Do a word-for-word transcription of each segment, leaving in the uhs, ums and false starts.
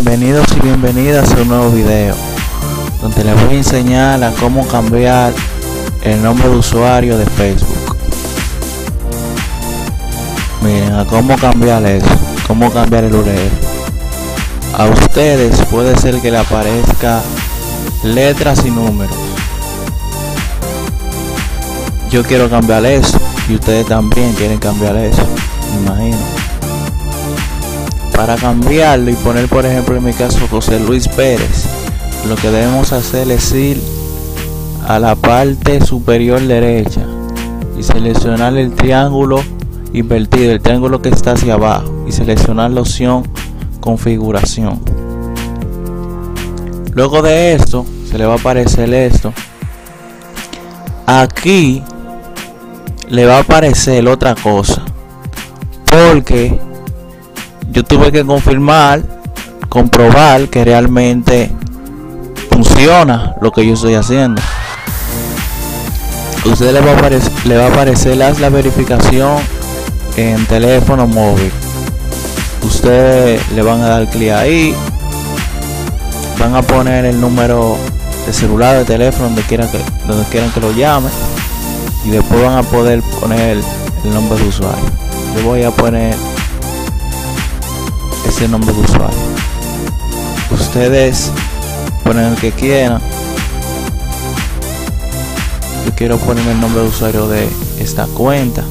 Bienvenidos y bienvenidas a un nuevo video donde les voy a enseñar a cómo cambiar el nombre de usuario de Facebook. Miren, a cómo cambiar eso, cómo cambiar el U R L. A ustedes puede ser que le aparezca letras y números. Yo quiero cambiar eso y ustedes también quieren cambiar eso, me imagino. Para cambiarlo y poner, por ejemplo, en mi caso José Luis Pérez, lo que debemos hacer es ir a la parte superior derecha y seleccionar el triángulo invertido, el triángulo que está hacia abajo, y seleccionar la opción configuración. Luego de esto se le va a aparecer esto. Aquí le va a aparecer otra cosa porque yo tuve que confirmar, comprobar que realmente funciona lo que yo estoy haciendo. A usted le va a aparecer, le va a aparecer la, la verificación en teléfono móvil. Ustedes le van a dar clic ahí, van a poner el número de celular, de teléfono, donde quieran que, donde quieran que lo llame, y después van a poder poner el nombre de usuario. Yo voy a poner ese nombre de usuario, ustedes ponen el que quieran. Yo quiero poner el nombre de usuario de esta cuenta.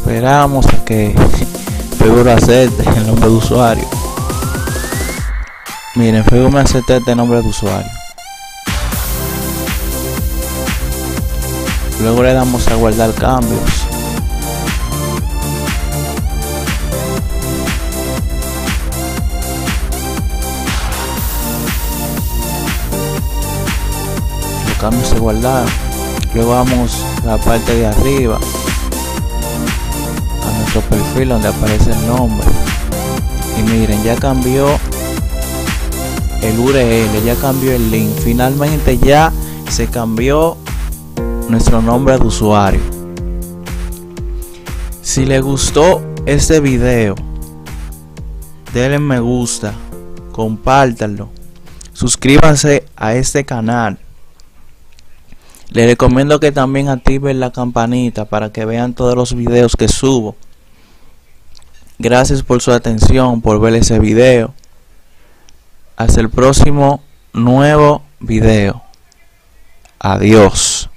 Esperamos a que Facebook acepte el nombre de usuario. Miren, Facebook me acepta este nombre de usuario. Luego le damos a guardar cambios. Los cambios se guardaron. Luego vamos a la parte de arriba, nuestro perfil, donde aparece el nombre, y miren, ya cambió el U R L, ya cambió el link, finalmente ya se cambió nuestro nombre de usuario. Si les gustó este video, denle me gusta, compártanlo, suscríbanse a este canal. Les recomiendo que también activen la campanita para que vean todos los videos que subo. Gracias por su atención, por ver ese video. Hasta el próximo nuevo video. Adiós.